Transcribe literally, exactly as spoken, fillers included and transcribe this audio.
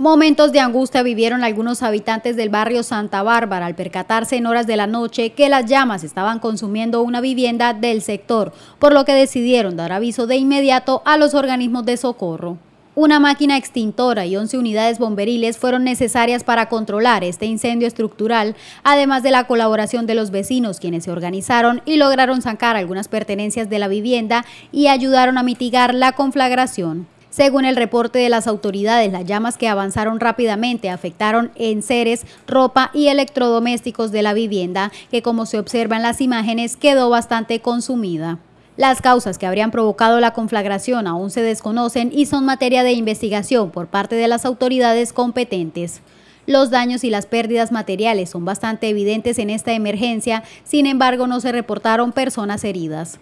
Momentos de angustia vivieron algunos habitantes del barrio Santa Bárbara al percatarse en horas de la noche que las llamas estaban consumiendo una vivienda del sector, por lo que decidieron dar aviso de inmediato a los organismos de socorro. Una máquina extintora y once unidades bomberiles fueron necesarias para controlar este incendio estructural, además de la colaboración de los vecinos, quienes se organizaron y lograron sacar algunas pertenencias de la vivienda y ayudaron a mitigar la conflagración. Según el reporte de las autoridades, las llamas que avanzaron rápidamente afectaron enseres, ropa y electrodomésticos de la vivienda, que como se observa en las imágenes quedó bastante consumida. Las causas que habrían provocado la conflagración aún se desconocen y son materia de investigación por parte de las autoridades competentes. Los daños y las pérdidas materiales son bastante evidentes en esta emergencia, sin embargo, no se reportaron personas heridas.